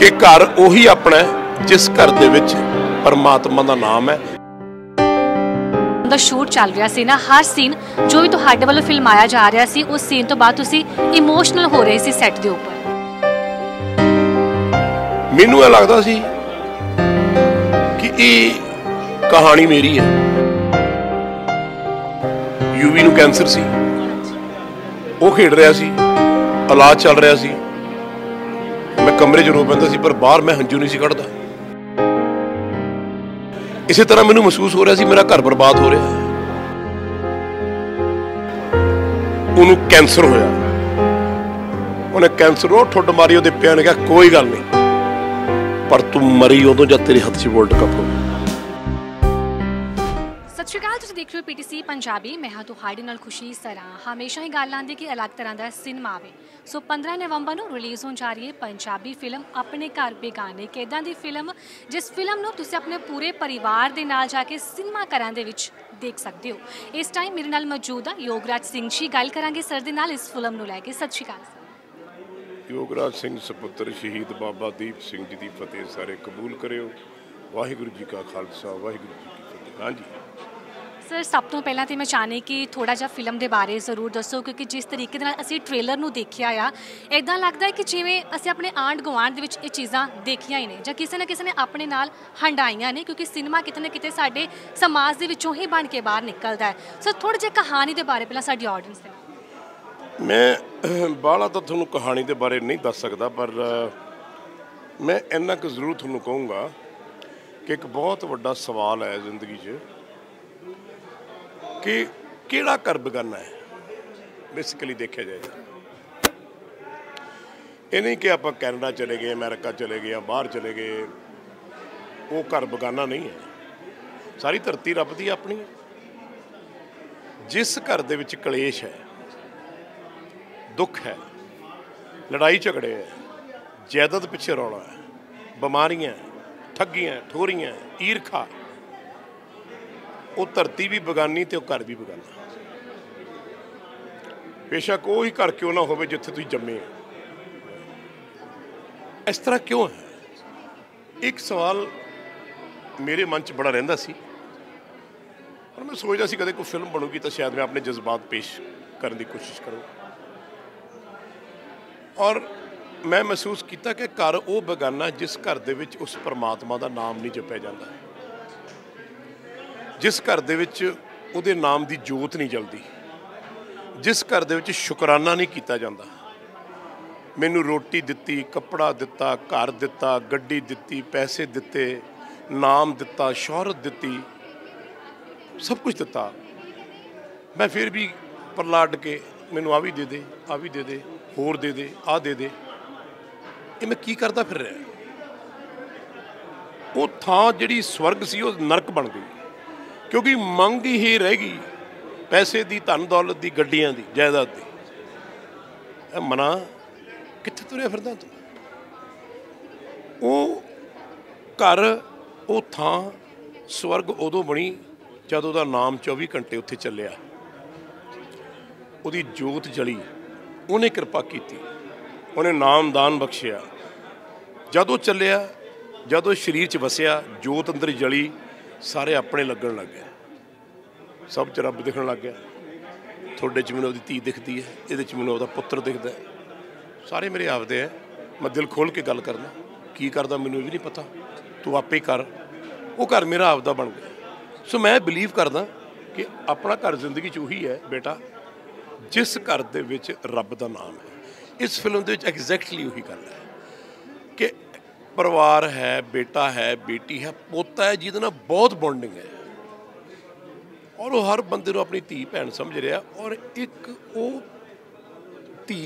कि घर उही अपना जिस घर दे विच परमात्मा दा नाम है। शूट चल रहा सी ना, हर सीन जो भी तुहाडे वालों फिल्म आया जा रहा सी, उस सीन तो बाद तुसी इमोशनल हो रहे सी सेट दे ऊपर। मैनूं लगदा सी कि ये कहानी मेरी है। यूवी नूं कैंसर सी, वो खेड रहा सी, इलाज चल रहा सी, मैं कमरे च रो पैंदा सी पर बाहर मैं हंजू नहीं सी कढ़दा। इसी तरह मैनूं महसूस हो रहा सी मेरा घर बर्बाद हो रहा है। उन्होंने कैंसर होया, उन्हें कैंसर हो ठुड मारी, उहदे पिया ने कहा कोई गल नहीं पर तू मरी उदों जद तेरे हथ च वर्ल्ड कप हो। सत श्री अकाल, तुसीं देख रहे हो पीटीसी पंजाबी। मैं हाँ तुहाडे नाल खुशी सराह। हमेशा ही गल आंदी कि अलग तरह का सिनेमा आवे। सो 15 नवंबर को रिलीज़ हो जा रही है पंजाबी फिल्म अपने घर बेगाने। एक इदां दी फिल्म जिस फिल्म नूं तुसीं अपने पूरे परिवार दे नाल जाके सिनेमा घरां दे विच देख सकते हो। इस टाइम मेरे नाल मौजूद है योगराज सिंह जी। गल करांगे सर दे नाल इस फिल्म नूं लैके। सत श्री अकाल। योगराज सिंह सपुत्र शहीद बाबा दीप सिंह जी दी फतेह सारे कबूल करियो। वाहिगुरू जी का खालसा, वाहिगुरू जी की फतेह। हाँ जी सर, सब तो पहला तो मैं चाहनी कि थोड़ा जिहा फिल्म के बारे जरूर दसो, क्योंकि जिस तरीके असी ट्रेलर में देखिया आ, इदा लगता है कि जिवें असी अपने आंढ गुआंढ दे विच ये चीज़ां देखियां ही ने जां किसी न किसी ने अपने नाल हंडाइयां ने, क्योंकि सिनेमा कितने ना कितने साडे समाज दे विचों ही बन के बाहर निकलता है। सर थोड़ी जी कहानी के बारे पहला साडी ऑडियंस दे। मैं बाला तो तुहानूं कहानी के बारे नहीं दस सकदा, पर मैं इन्ना कुछ जरूर तुहानूं कहूँगा कि एक बहुत वड्डा सवाल है जिंदगी 'च कि केड़ा घर बेगाना है। बेसिकली देखा जाएगा ये नहीं कि आप कैनेडा चले गए, अमेरिका चले गए, बाहर चले गए, वो घर बेगाना नहीं है। सारी धरती रब दी अपनी है। जिस घर दे विच कलेश है, दुख है, लड़ाई झगड़े है, जायदाद पिछे रौला है, बीमारियां, ठगियां, ठोरियां, ईरखा, वो धरती भी बेगानी तो घर भी बेगाना। बेशक वो ही घर क्यों ना हो जिथे तुम जमे हो। इस तरह क्यों है? एक सवाल मेरे मन च बड़ा रहिंदा सी और मैं सोचता सी कदे कोई फिल्म बनूगी तो शायद मैं अपने जज्बात पेश करने की कोशिश करूँ। और मैं महसूस किया कि घर वो बेगाना जिस घर दे विच उस परमात्मा का नाम नहीं जपया जाता, जिस घर दे विच उहदे नाम की जोत नहीं जलती, जिस घर दे विच शुकराना नहीं किया जाता। मैनू रोटी दिती, कपड़ा दिता, घर दिता, गड्डी दिती, पैसे दिते, नाम दिता, शोहरत दिती, सब कुछ दिता, मैं फिर भी परलाड के मैनू आ भी दे दे, आ भी दे दे, होर दे दे, आ दे दे, ये मैं की करता फिर रहा। वो थां जिहड़ी स्वर्ग सी वो नरक बन गई, क्योंकि मंग ही रह गई पैसे की, धन दौलत की, गड्डियां की, जायदाद की। मना कित्थे तुरिया फिरदा तूं? वो घर, वो थां स्वर्ग उदों बनी जद उहदा नाम 24 घंटे उत्थे चलिया, उहदी जोत जली, उहने किरपा कीती, उहने नाम दान बख्शिया। जद वो चलिया, जद वो शरीर च वसिया, जोत अंदर जली, सारे अपने लगन लग गए। सब च रब दिखन लग गया। थोड़े च मैनूं धी दिखती है, ये मैनूं उहदा पुत्र दिखता है, सारे मेरे आपदे है। मैं दिल खोल के गल करना, की करदा मैनूं भी नहीं पता, तू आपे कर। वो घर मेरा आपदा बन गया। सो मैं बिलीव करदा कि अपना घर जिंदगी उही है बेटा जिस घर दे विच रब दा नाम है। इस फिल्म दे विच एग्जैक्टली उही गल है कि परिवार है, बेटा है, बेटी है, पोता है, जिहदे नाल बहुत बॉन्डिंग है और वो हर बंदे नूं अपनी धी भैन समझ रहा। और एक वो धी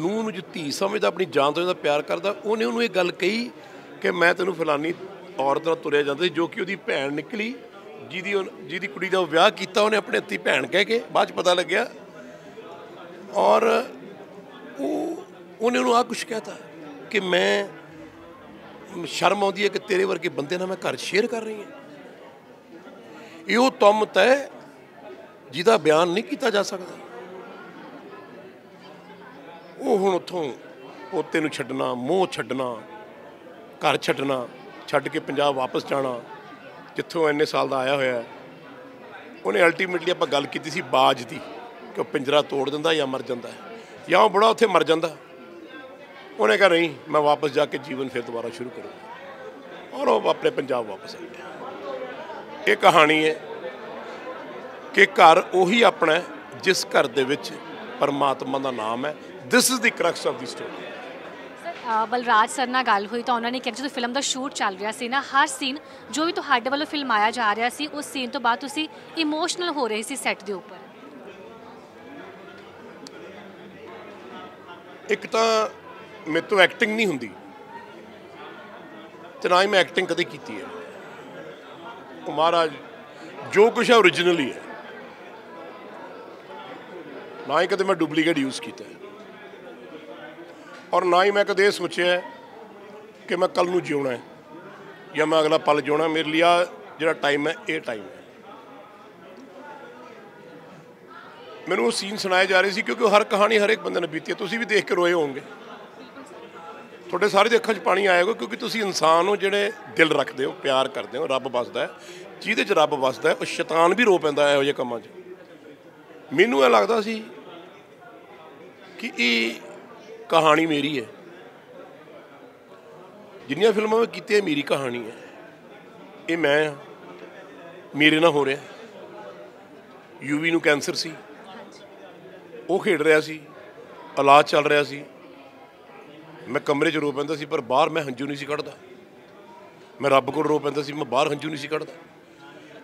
नूं जो धी समझदा, अपनी जान तो जिहदा प्यार करदा, उहने उहनूं ये गल कही कि मैं तैनूं फलानी औरत नाल तुरिया जांदा सी, जो कि उहदी भैन निकली, जिहदी कुड़ी दा विआह कीता उहने अपने धी भैन कह के, बाद पता लग्या और उहने उहनूं आ कुछ कहता कि मैं शर्म आती है कि तेरे वर्गे बंदे ना मैं घर शेयर कर रही हूँ। यो तुम तय जिदा बयान नहीं किया जा सकता। वो हुण उत्थों पोते नूं छड्डना, मोह छड्डना, घर छड्डना, छड्ड के पंजाब वापस जाना जिथों इन्ने साल का आया होया। उन्हें अल्टीमेटली आपां गल कीती सी बाज दी कि वह पिंजरा तोड़ दिंदा या मर जाता है या वह बुढ़ा उत्थे मर जाता। उन्हें कहा नहीं, मैं वापस जाके जीवन फिर दोबारा शुरू करूँगा और वह अपने पंजाब वापस आ गया। ये कहानी है कि घर उही अपना है जिस घर दे विच परमात्मा का नाम है। This is the crux of the story. Balraj sir नाल गल हुई तो उन्होंने कहा जो फिल्म का शूट चल रहा सी ना, हर सीन जो भी तुहाडे वालों फिल्माया जा रहा सी, उस सीन तो बाद तुसी इमोशनल हो रहे सी सैट दे उपर। एक तो मेरे तो एक्टिंग नहीं हुंदी ते ना ही मैं एक्टिंग कदे कीती है। महाराज जो कुछ है ओरिजिनल ही है, ना ही कदे मैं डुप्लीकेट यूज़ किया है और ना ही मैं कदे ये सोचा है कि मैं कल नूं जीना है या मैं अगला पल जीना। मेरे लिए जिहड़ा टाइम है ये टाइम है। मैनूं वो सीन सुनाए जा रहे थे क्योंकि हर कहानी हर एक बंदे ने बीती है। तुसीं भी देख के रोए होंगे, थोड़े सारे अखां 'च पानी आएगा क्योंकि तुसीं इंसान हो जिहड़े दिल रखते हो, प्यार करते हो। रब बसदा है, जिहदे 'च रब बसदा है उह शैतान भी रो पैंदा इहो जिहे कामां 'च। मैनूं इह लगदा सी कि इह कहानी मेरी है, जिन्नियां फिल्मां मैं कीती मेरी कहानी है। ये मैं मेरे नाल हो रहा। यूवी नूं कैंसर सी, वो खेड रहा सी, इलाज चल रहा सी। मैं कमरे 'च रो पैंदा सी पर बाहर मैं हंझू नहीं सी कढ़दा। मैं रब कोल रो पैंदा सी, मैं बाहर हंझू नहीं सी कढ़दा।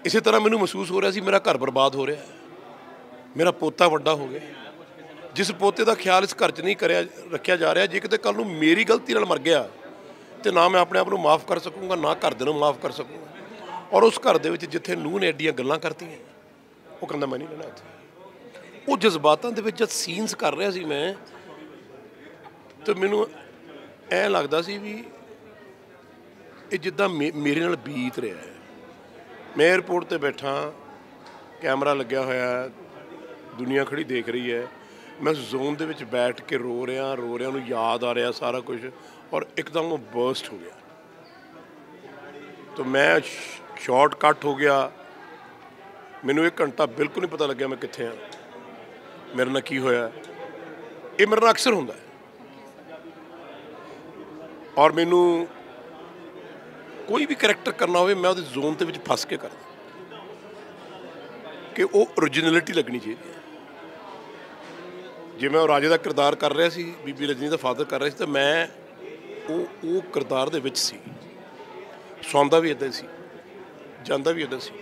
इस तरह मैनूं महसूस हो रहा सी मेरा घर बर्बाद हो रहा, मेरा पोता वड्डा हो गया। जिस पोते का ख्याल इस घर च नहीं करिया रखिया जा रहा, जे किते कल नूं मेरी गलती नाल मर गया तो ना मैं अपने आप को माफ़ कर सकूँगा, ना घरदे नूं माफ़ कर सकूँगा। और उस घर दे विच जिथे नूह ने एडियां गल्लां करतियां, वो कहंदा मैं नहीं रहना इत्थे। वो जज्बातां दे विच जद सीन्स कर रहा सी मैं, तो मैनूं ऐ लगदा सी भी ये जिद्दां मेरे नाल बीत रहा है। मैं एयरपोर्ट ते बैठा, कैमरा लग्या होया, दुनिया खड़ी देख रही है। मैं जोन दे विच बैठ के रो रहा, उन्हें याद आ रहा सारा कुछ और एकदम वो बर्स्ट हो गया। तो मैं शॉर्ट कट हो गया। मैनू एक घंटा बिल्कुल नहीं पता लग्या मैं कित्थे हाँ, मेरे नाल की होया। ये मेरे नाल अक्सर होंदा है और मैनू कोई भी करैक्टर करना होवे मैं उहदे जोन दे विच फस के करदा कि वो ओरिजिनलिटी लगनी चाहिए। जे मैं राजे का किरदार कर रहा सी, बीबी रजनी का फादर कर रहा सी, तो मैं वो किरदार दे विच सी। सौंदा भी इदां सी, जांदा भी इदां सी।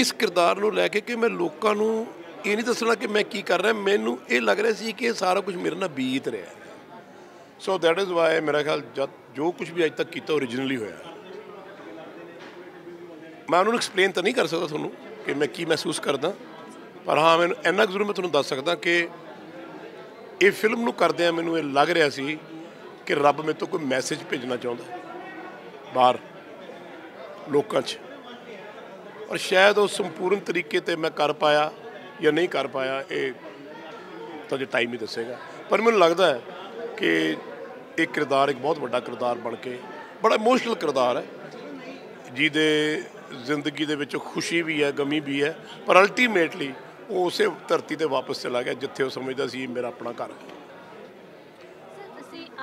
इस किरदार नूं लैके कि मैं लोकां नूं ये नहीं दसना कि मैं की कर रहा। मैनू ये लग रहा सी कि सारा कुछ मेरे नाल बीत रहा है। सो दैट इज़ वाई मेरा ख्याल जब जो कुछ भी अज तक किया ओरिजिनली होया। मैं उन्होंने एक्सप्लेन तो नहीं कर सकता थोनू कि मैं की महसूस करदा, पर हाँ मैं इन्ना जरूर मैं तुहानूं दस सकदा कि ये फिल्म नूं करदिआं मैनूं ये लग रहा सी कि रब मेरे तो कोई मैसेज भेजना चाहुंदा बाहर लोकां 'च। और शायद उस संपूर्ण तरीके ते मैं कर पाया या नहीं कर पाया, ये तो जो टाइम ही दसेगा। पर मैनूं लगदा है कि एक किरदार एक बहुत वड्डा किरदार बन के, बड़ा इमोशनल किरदार है जिहदे जिंदगी दे विच खुशी भी है, गमी भी है, पर अल्टीमेटली वो उस धरती पर वापस चला गया जिथे वो समझदा सी मेरा अपना घर है।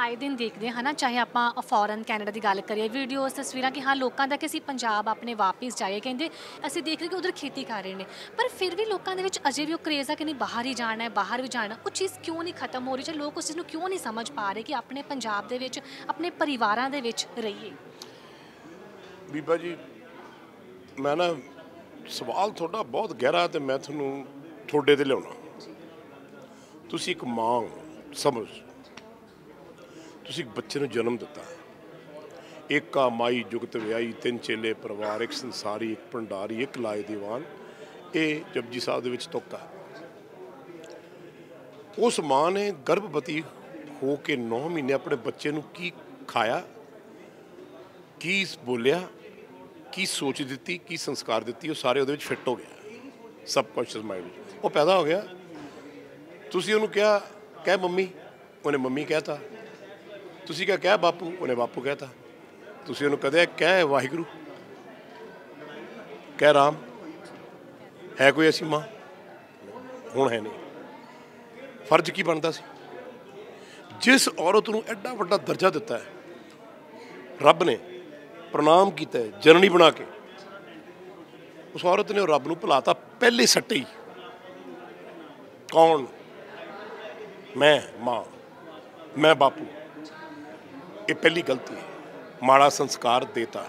आए दिन देखते हैं ना, चाहे आप फॉरन कैनेडा की गल करिए, वीडियोज़ तस्वीर कि हाँ लोगों तक असी पंजाब अपने वापिस जाइए, कहें असी देख रहे कि उधर खेती कर रहे हैं, पर फिर भी लोगों के अजे भी वो क्रेज़ है कि नहीं बाहर ही जाना है, बाहर भी जाना। वो चीज़ क्यों नहीं खत्म हो रही, चाहे लोग उस चीज़ को क्यों नहीं समझ पा रहे कि अपने पंजाब के अपने परिवारों के रहिए। बीबा जी मैं ना सवाल थोड़ा बहुत गहरा तो मैं थोनू थोड़े ते लिया। तुसी एक माँ हो, समझ तुसी एक बच्चे ने जन्म दिता है। एक माई जुगत व्याई, तीन चेले परिवार, एक संसारी, एक भंडारी, एक लाए दीवान। ये जपजी साहब दे विच तुक है। उस माँ ने गर्भवती हो के 9 महीने अपने बच्चे नू की खाया, की बोलिया, की सोच दी, की संस्कार दिती, वो सारे वो फिट हो गया सबकॉन्शियस माइंड। वो पैदा हो गया। तुसी उन्होंने कहा कह मम्मी, उन्हें मम्मी कहता। तुसी क्या कहा बापू, उन्हें बापू कहता, तुसी उन्हें कदे कह वाहिगुरू, कह राम, है कोई ऐसी माँ? हुण है नहीं। फर्ज की बनता सी? जिस औरत नूं एडा वड्डा दर्जा दिता है रब ने, प्रणाम किया है जननी बना के, उस औरत ने रब नूं भुलाता पहले सट्टे ही। कौन? मैं माँ, मैं बापू। ये पहली गलती है, माड़ा संस्कार देता।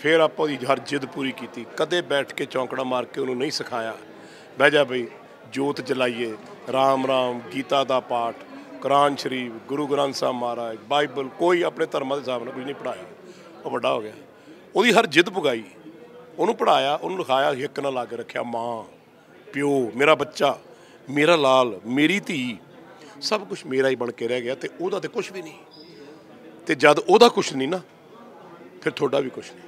फिर आप हर जिद पूरी की, कदे बैठ के चौंकड़ा मार के उन्होंने नहीं सिखाया, बह जा बई जोत जलाइए, राम राम, गीता का पाठ, कुरान शरीफ, गुरु ग्रंथ साहब महाराज, बाइबल, कोई अपने धर्म के हिसाब से कुछ नहीं पढ़ाया। वो बड़ा हो गया, वो हर जिद पुगाई, उन्होंने पढ़ाया, उन्होंने लिखाया, हिक ना ला के रखा। माँ, प्यो, मेरा बच्चा, मेरा लाल, मेरी धी, सब कुछ मेरा ही बन के रह गया, तो वह तो कुछ भी नहीं। तो जब वह कुछ नहीं ना, फिर थोड़ा भी कुछ नहीं।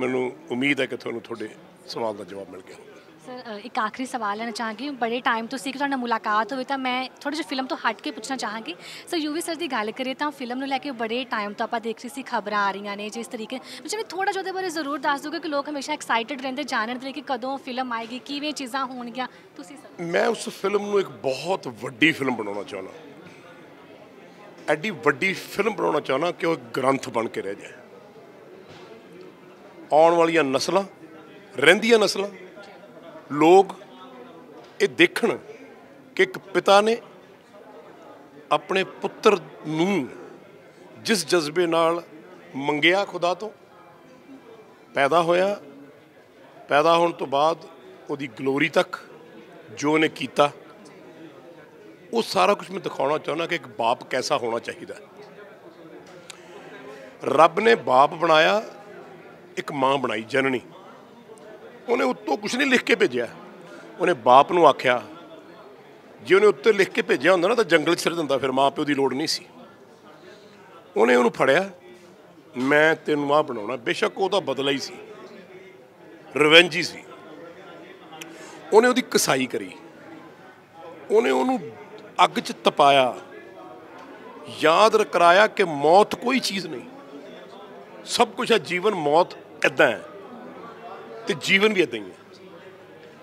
मैनू उम्मीद है कि थोड़े थोड़े सवाल का जवाब मिल गया। सर एक आखिरी सवाल लेना चाहांगी, बड़े टाइम तो सीख तुहाडे मुलाकात होई तां मैं थोड़ी जी फिल्म तो हट के पूछना चाहांगी। सर यूवी सर की गल करिए तो फिल्म नूं लैके बड़े टाइम तो आप देख रहे सी, खबरां आ रही ने जिस तरीके, मुझे थोड़ा जिहा बारे जरूर दस दोगे कि लोग हमेशा एक्साइटेड रहिंदे जानण दे कि कदों फिल्म आएगी, किवें चीज़ां होणगियां। तुसीं मैं उस फिल्म नूं एक बहुत वड्डी फिल्म बनाउणा चाहुंदा, एड्डी वड्डी फिल्म बनाना चाहना कि वह ग्रंथ बन के रह जाए। आने वाली नस्लों, रहिंदियां नस्लों, लोग ये देखण कि एक पिता ने अपने पुत्र नूं जिस जज्बे नाल मंगिया खुदा तो, पैदा होया, पैदा होने तो बाद उहदी ग्लोरी तक जो उहने कीता, वो सारा कुछ मैं दिखाना चाहना कि एक बाप कैसा होना चाहिए। रब ने बाप बनाया, एक माँ बनाई जननी, उन्हें उत्तों कुछ नहीं लिख के भेजा, उन्हें बाप नूं आख्या। जो उन्हें उत्ते लिख के भेजा होंदा ना तो जंगल सिर दिंदा, फिर माँ प्यो की लोड़ नहीं सी। उन्हें उन्होंने फड़िया, मैं तेनों आ बनाउणा, बेशक वह बदला ही सी, रिवेंज ही सी। उन्हें उहदी कसाई करी, उन्हें उन्हों अग च तपाया, याद कराया कि मौत कोई चीज़ नहीं, सब कुछ है जीवन। मौत इदा है तो जीवन भी इदा ही है,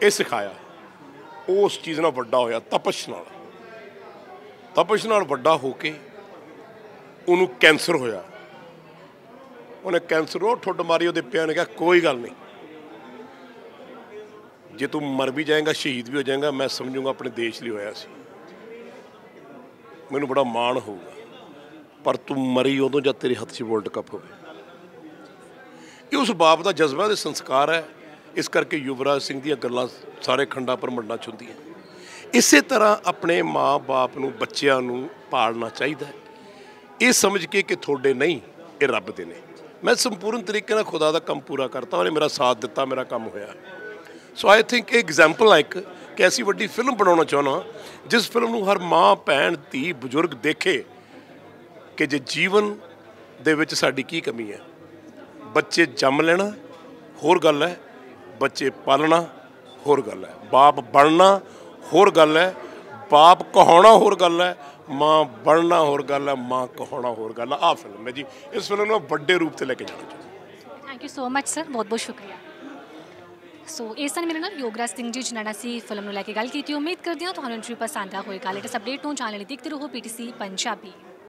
ये सिखाया। उस चीज़ नाल वड्डा होया, तपश नाल, तपश नाल वड्डा होके उन्होंने कैंसर होया। उन्हें कैंसर हो ठुड मारी, उहदे पिया ने कहा कोई गल नहीं, जे तू मर भी जाएगा, शहीद भी हो जाएगा, मैं समझूंगा अपने देश लिए होया सी, मैनू बड़ा माण होगा। पर तू मरी उदों जब तेरे हथ से वर्ल्ड कप होवे। ये उस बाप का जज्बा ते संस्कार है। इस करके युवराज सिंह दी गल्लां सारे खंडा परमंडा च हुंदियां। इस तरह अपने माँ बाप नूं, बच्चों नूं पालना चाहिए, ये समझ के कि थोड़े नहीं, ये रब दे ने। मैं संपूर्ण तरीके नाल खुदा दा काम पूरा करता, उहने मेरा साथ दिता, मेरा काम होया। सो आई थिंक एग्जाम्पल है एक कि ऐसी वड्डी फिल्म बनाना चाहना जिस फिल्म नूं हर माँ, भैन, धी, बजुर्ग देखे कि जे जीवन दे विच साडी की कमी है। बच्चे जम लेना होर गल है, बच्चे पालना होर गल है, बाप बनना होर गल है, बाप कहाना होर गल है, माँ बनना होर गल है, माँ कहाना होर गल है। आ फिल्म है जी, इस फिल्म नूं वड्डे रूप से लेके जाना चाहूँगा। Thank you so much sir, बहुत बहुत शुक्रिया। सो इस तरह मेरे नाल योगराज सिंह जी जिन्होंने असी फिल्म लैके गल की। उम्मीद करते हैं तुहानूं इंटरव्यू पसंद आया होएगा। लेटेस्ट अपडेट नूं चैनल ते देखदे रहो PTC पंजाबी।